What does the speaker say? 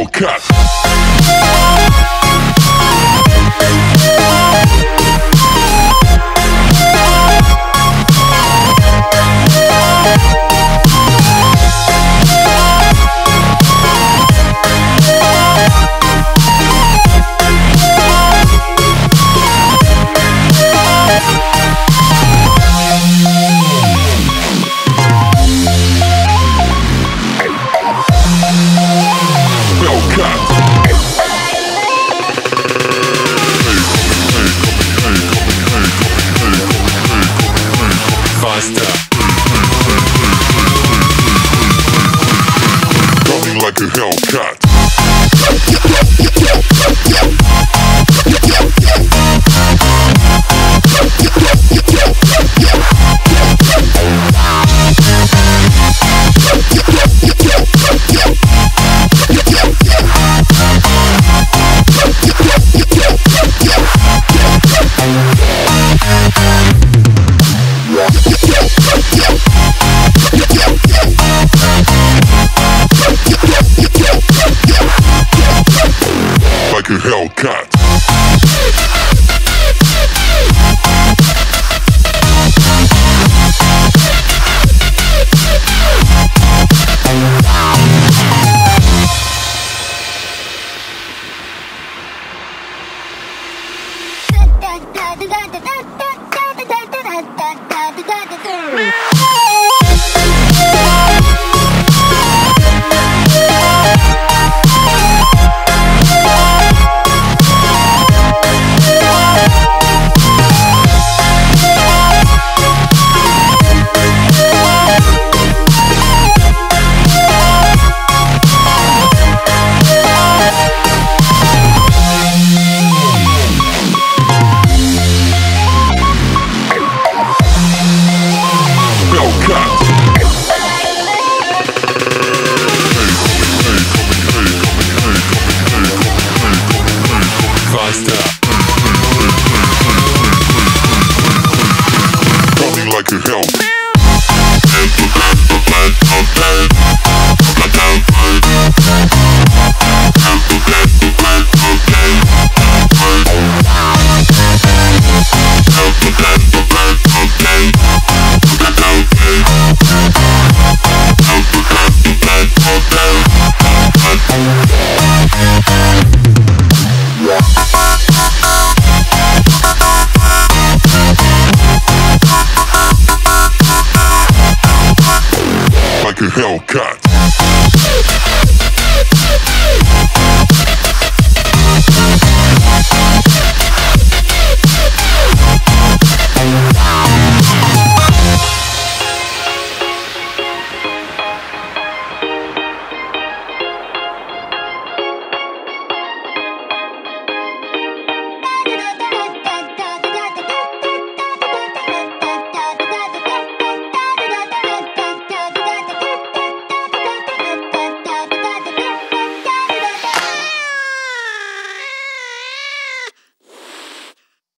Hellcat. Coming like a Hellcat. Like a Hellcat. Coming like a Hellcat. Hellcat.